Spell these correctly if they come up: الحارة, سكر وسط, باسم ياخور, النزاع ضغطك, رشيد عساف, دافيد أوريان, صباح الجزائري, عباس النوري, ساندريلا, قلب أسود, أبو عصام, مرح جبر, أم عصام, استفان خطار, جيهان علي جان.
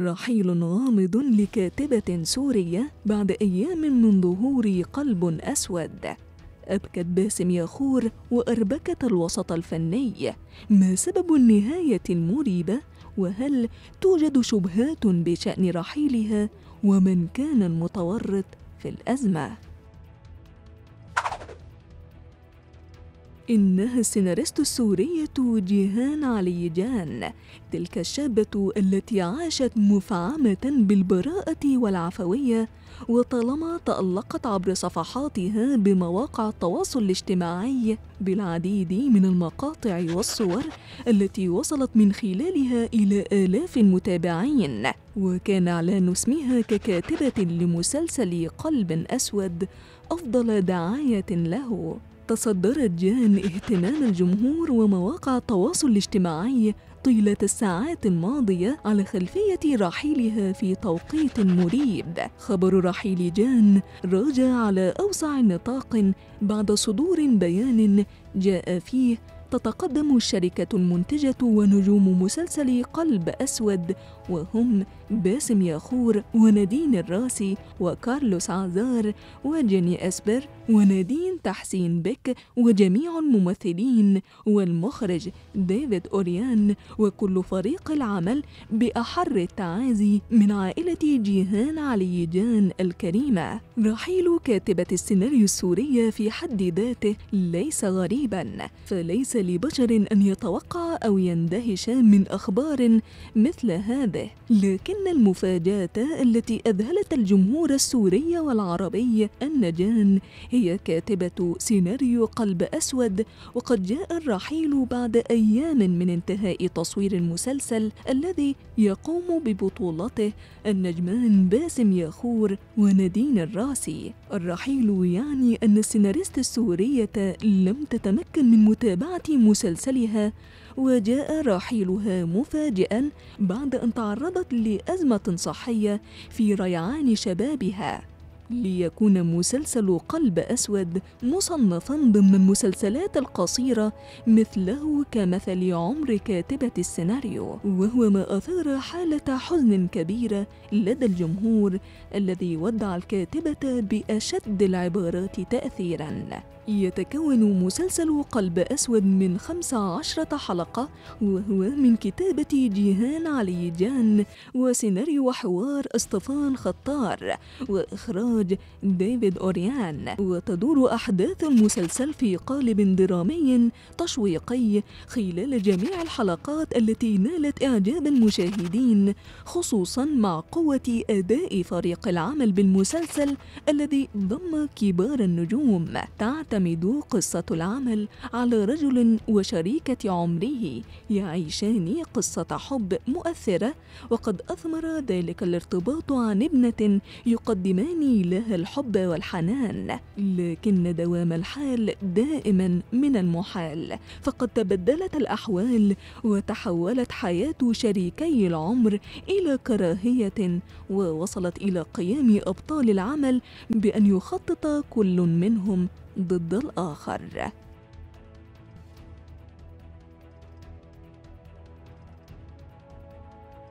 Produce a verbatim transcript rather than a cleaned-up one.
رحيل غامض لكاتبة سورية بعد أيام من ظهور قلب أسود أبكت باسم ياخور وأربكت الوسط الفني. ما سبب النهاية المريبة؟ وهل توجد شبهات بشأن رحيلها ومن كان المتورط في الأزمة؟ إنها السيناريست السورية جيهان علي جان، تلك الشابة التي عاشت مفعمة بالبراءة والعفوية، وطالما تألقت عبر صفحاتها بمواقع التواصل الاجتماعي بالعديد من المقاطع والصور التي وصلت من خلالها إلى آلاف المتابعين. وكان إعلان اسمها ككاتبة لمسلسل قلب أسود أفضل دعاية له. تصدرت جان اهتمام الجمهور ومواقع التواصل الاجتماعي طيلة الساعات الماضية على خلفية رحيلها في توقيت مريب. خبر رحيل جان راجع على أوسع نطاق بعد صدور بيان جاء فيه تتقدم الشركة المنتجة ونجوم مسلسل قلب أسود، وهم باسم ياخور وندين الراسي وكارلوس عزار وجيني أسبر وندين تحسين بك وجميع الممثلين والمخرج دافيد أوريان وكل فريق العمل بأحر التعازي من عائلة جيهان علي جان الكريمة. رحيل كاتبة السيناريو السورية في حد ذاته ليس غريبا، فليس لبشر أن يتوقع أو يندهش من أخبار مثل هذه، لكن المفاجأة التي أذهلت الجمهور السوري والعربي أن جان هي كاتبة سيناريو قلب أسود، وقد جاء الرحيل بعد أيام من انتهاء تصوير المسلسل الذي يقوم ببطولته النجمان باسم ياخور وندين الراسي. الرحيل يعني أن السيناريست السورية لم تتمكن من متابعة مسلسلها، وجاء رحيلها مفاجئا بعد أن تعرضت لأزمة صحية في ريعان شبابها. ليكون مسلسل قلب أسود مصنفاً ضمن المسلسلات القصيرة مثله كمثل عمر كاتبة السيناريو، وهو ما أثار حالة حزن كبيرة لدى الجمهور الذي ودع الكاتبة بأشد العبارات تأثيراً. يتكون مسلسل قلب أسود من خمس عشرة حلقة، وهو من كتابة جيهان علي جان وسيناريو وحوار استفان خطار وإخراج دافيد أوريان. وتدور أحداث المسلسل في قالب درامي تشويقي خلال جميع الحلقات التي نالت إعجاب المشاهدين، خصوصا مع قوة أداء فريق العمل بالمسلسل الذي ضم كبار النجوم. تعتمد تعتمد قصة العمل على رجل وشريكة عمره يعيشان قصة حب مؤثرة، وقد أثمر ذلك الارتباط عن ابنة يقدمان لها الحب والحنان، لكن دوام الحال دائما من المحال، فقد تبدلت الأحوال وتحولت حياة شريكي العمر إلى كراهية، ووصلت إلى قيام أبطال العمل بأن يخطط كل منهم ضد الآخر.